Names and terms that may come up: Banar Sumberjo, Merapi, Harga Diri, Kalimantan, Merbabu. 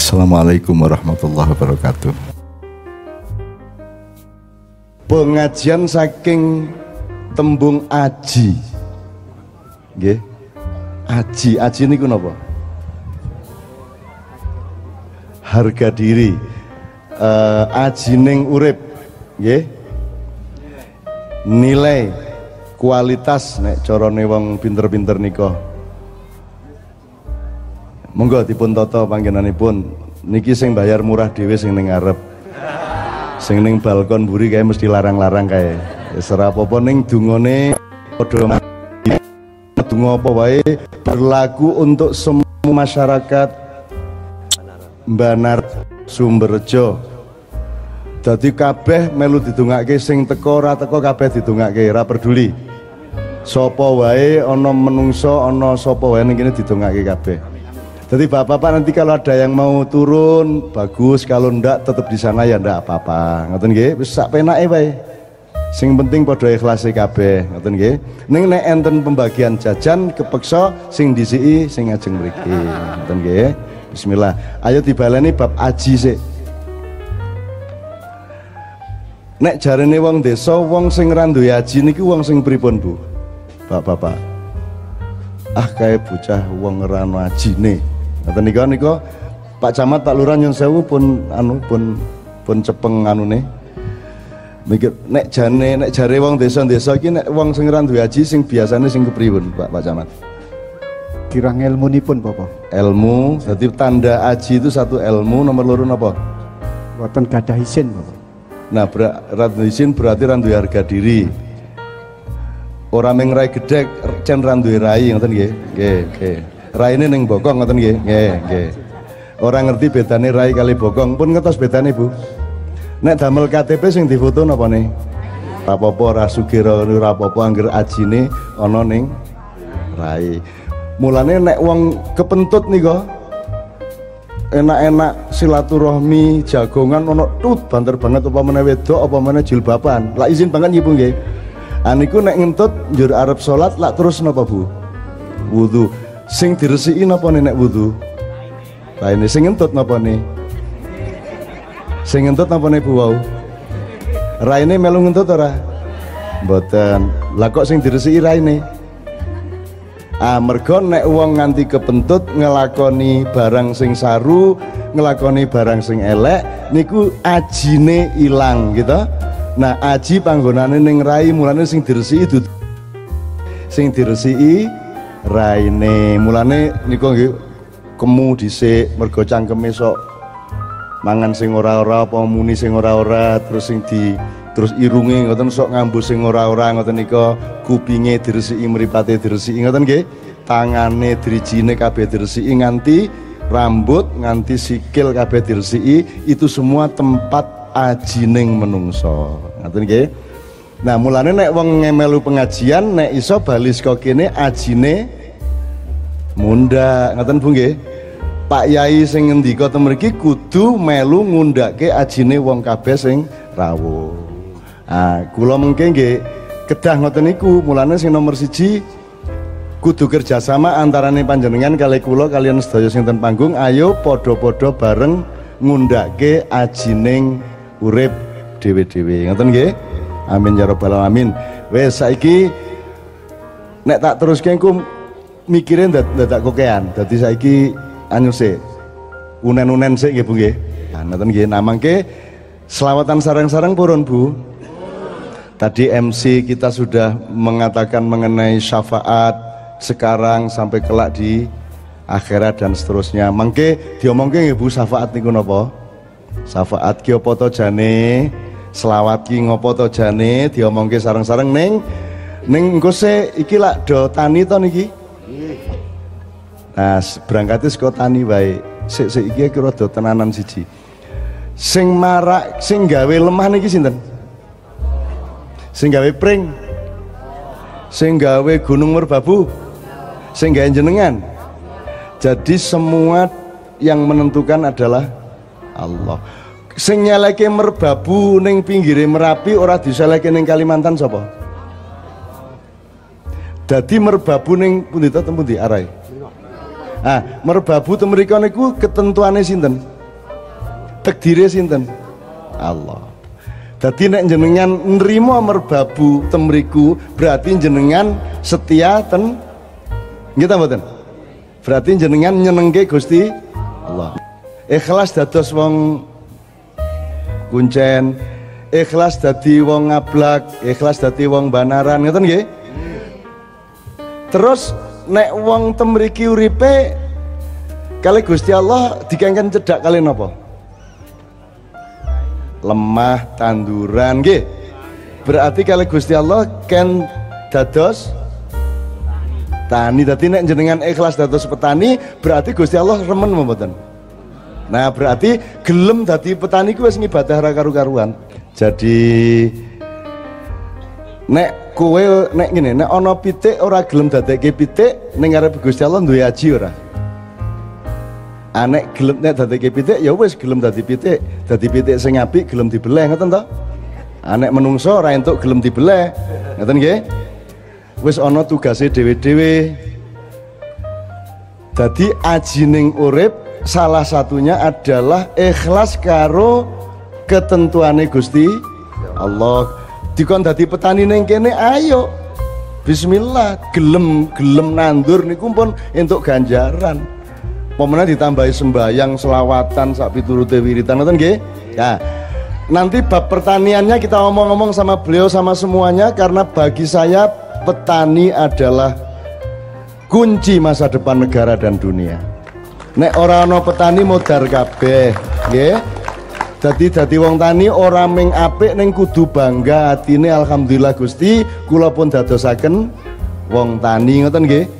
Assalamualaikum warahmatullahi wabarakatuh. Pengajian saking tembung aji. Nggih. Aji, aji niku napa? Harga diri. Ajining urip. Nggih. Nilai kualitas nek carane wong pinter-pinter nika. Monggo dipun tata panggenanipun. Niki sing bayar murah dhewe sing ning ngarep. Sing ning balkon mburi kae mesti larang-larang kae. Wis ora apa-apa ning dungane padha ndonga apa wae berlaku untuk semua masyarakat Banar Sumberjo. Dadi kabeh melu didongake, sing teko ora teko kabeh didongake, ora peduli. Sapa wae ana menungso ana sapa wae ning kene didongake kabeh. Jadi bapak-bapak nanti kalau ada yang mau turun bagus, kalau ndak tetap di sana ya ndak apa-apa. Ngoten nggih, wis sak penake wae. Sing penting padha ikhlase kabeh, ngoten nggih. Ning nek enten pembagian jajan kepeksa sing disiki sing ajeng mriki, ngoten nggih. Bismillah. Ayo dibaleni bab aji sik. Nek jarene wong desa, wong sing ra nduwe aji niki wong sing pripun, Bu? Bapak-bapak. Ah kae bocah wong ra ono ajine. Ngoten nika nika Pak Camat, Pak Lurah nyuwun sewu pun anu pun cepeng anune. Mikir nek jare wong desa-desa iki nek wong sing ra duwe aji sing biasane sing kepripun Pak Camat? Kirang ilmunipun Bapak. Ilmu, dadi tanda aji itu satu ilmu, nomor loro napa? Mboten gadah isin, Bapak. Nah, ra duwe isin berarti ra duwe harga diri. Ora mung rai gedhek, cen ra duwe rai, ngoten nggih. Nggih. Raine ning bokong ngoten nggih. Nggih. Ora ngerti bedane rai kali bokong. Pun ngertos bedane, Bu. Nek damel KTP sing difoto napa ne? Ora apa-apa, ora sugira, ora apa-apa angger ajine ana ning rai. Mulane nek wong kepentut nika enak-enak silaturahmi, jagongan ana tut banter banget apa meneh wedok apa meneh jilbaban. Lah izin banget nggih, Bu nggih. Aniku nek ngentut njur arep salat lak terus napa, Bu? Wudu. Sing diresiki napa nek wudu? Raine. Sing ngentut napa ne? Sing ngentut napa ne, Bu wau? Raine melu ngentut ora? Mboten. Lah kok sing diresiki raine? Ah, mergo nek wong nganti kepentut ngelakoni barang sing saru, ngelakoni barang sing elek niku ajine ilang gitu. Nah, aji panggonane ning rai, mulane sing diresiki dudu sing diresiki raine. Mulane niku nggih kemu dhisik mergo cangkeme sok mangan sing ora-ora apa muni sing ora-ora, terus sing di terus irunge ngoten sok ngambus sing ora-ora ngoten nika, kupinge diresiki, mripate diresiki ngoten nggih, tangane drijine kabeh diresiki nganti rambut nganti sikil kabeh diresiki, itu semua tempat ajining menungso ngoten nggih. Nah, mulane nek wong ngemelu pengajian nek iso bali saka kene ajine mundhak, ngoten Bu nggih. Pak Yai sing ngendika ten mriki kudu melu ngundhake ajine wong kabeh sing rawuh. Ah, kula mengke nggih kedah ngoten niku, mulane sing nomor siji kudu kerjasama antarane panjenengan kali kula kalian sedaya sing ten panggung, ayo padha-padha bareng ngundhake ajining urip dhewe-dhewe, ngoten nggih. Amin ya rabbal alamin. Wes saiki nek tak teruske engko mikire dadak kokean. Dadi saiki anyus sik. Unen-unen sik nggih Bu nggih. Nah, ngoten nggih. Nah, mangke selawatan sareng-sareng purun Bu. Tadi MC kita sudah mengatakan mengenai syafaat, sekarang sampai kelak di akhirat dan seterusnya. Mangke diomongke nggih Bu syafaat niku napa? Syafaat ki apa to jane? Selawat ki ngopo to jane diomongke sareng-sareng ning engko sik iki lak do tani to niki. Nah, berangkate saka tani wae. Sik iki kira do tenanan siji. Sing marak sing gawe lemah niki sinten? Sing gawe pring. Sing gawe gunung merbabu. Sing gawe jenengan. Jadi semua yang menentukan adalah Allah. Sing nyeleke merbabu ning pinggire Merapi ora diseleke ning Kalimantan sapa? Dadi merbabu ning pundi to, ten pundi arahe? Ah, merbabu ten mriku niku ketentuane sinten? Takdire sinten? Allah. Dadi nek jenengan nrimo merbabu temriku berarti jenengan setia ten nggih ta mboten? Berarti jenengan nyenengke Gusti Allah. Ikhlas dados wong kuncen, ikhlas dadi wong ngablak, ikhlas dadi wong banaran ngoten nggih. Terus nek wong temriki uripe kali Gusti Allah dikengken cedhak kali napa? Lemah tanduran nggih. Berarti kalau Gusti Allah ken dados tani. Dadi nek jenengan ikhlas dados petani berarti Gusti Allah remen mboten. Nah berarti gelem dadi petani kuwi wis ngibadah ra karu-karuan. Jadi nek kowe nek ngene nek ana pitik ora gelem dadekke pitik ning ngarep Gusti Allah duwe aji ora? Anek gelem nek dadekke pitik ya wis gelem dadi pitik sing apik gelem dibeleh ngoten to. Anek menungso ora entuk gelem dibeleh ngoten nggih. Wis ana tugase dhewe-dhewe. Dadi ajining urip salah satunya adalah ikhlas karo ketentuane Gusti Allah. Dikon dadi petani ning kene ayo. Bismillah gelem-gelem nandur niku pun entuk ganjaran. Pemenang ditambahi sembahyang, selawatan, sapi turute wiritan, nonton nggih. Ya, nanti bab pertaniannya kita omong-omong sama beliau sama semuanya karena bagi saya petani adalah kunci masa depan negara dan dunia. Nek ora ana petani modar kabeh, nggih. Dadi wong tani ora ming apik ning kudu bangga atine alhamdulillah Gusti kula pun dadosaken wong tani ngoten nggih.